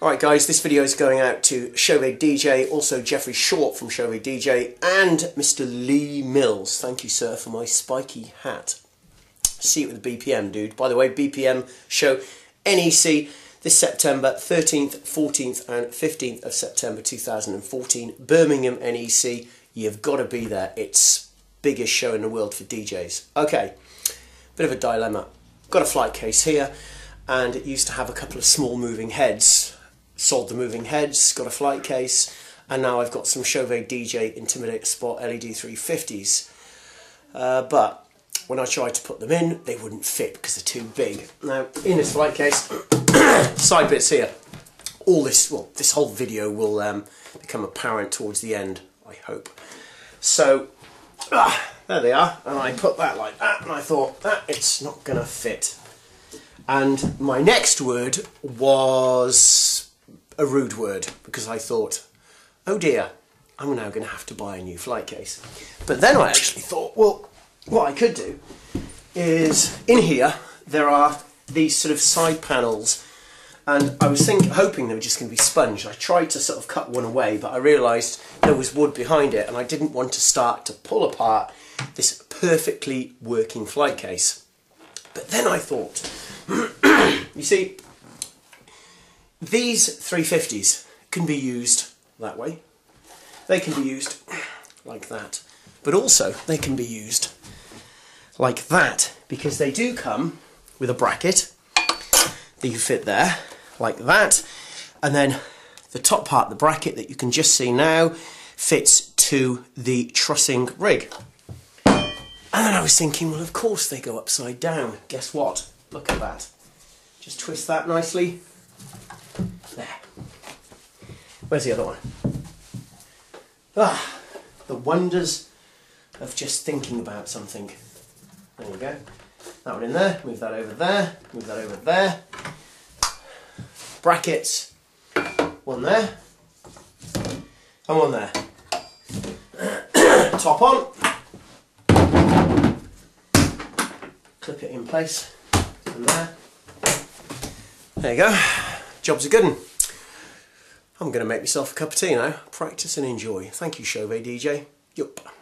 Alright guys, this video is going out to Chauvet DJ, also Jeffrey Short from Chauvet DJ, and Mr. Lee Mills. Thank you, sir, for my spiky hat. See it with BPM, dude. By the way, BPM show NEC this September 13th, 14th and 15th of September 2014. Birmingham NEC, you've got to be there. It's biggest show in the world for DJs. Okay, bit of a dilemma. Got a flight case here, and it used to have a couple of small moving heads. Sold the moving heads, got a flight case, and now I've got some Chauvet DJ Intimidate Spot LED 350s. But when I tried to put them in, they wouldn't fit because they're too big. Now, in this flight case, side bits here. All this, well, this whole video will become apparent towards the end, I hope. So, there they are, and I put that like that, and I thought, it's not gonna fit. And my next word was a rude word, because I thought, oh dear, I'm now going to have to buy a new flight case. But then I actually thought, well, what I could do is, in here there are these sort of side panels, and I was hoping they were just going to be sponged. I tried to sort of cut one away, but I realised there was wood behind it, and I didn't want to start to pull apart this perfectly working flight case. But then I thought, you see, these 350s can be used that way, they can be used like that, but also they can be used like that, because they do come with a bracket that you fit there, like that, and then the top part of the bracket that you can just see now fits to the trussing rig. And then I was thinking, well, of course they go upside down. Guess what? Look at that. Just twist that nicely. There. Where's the other one? Ah, the wonders of just thinking about something. There we go. That one in there, move that over there, move that over there. Brackets. One there. And one there. Top on. Clip it in place. And there. There you go. Job's a good one. I'm going to make myself a cup of tea now. Practice and enjoy. Thank you, Chauvet DJ. Yup.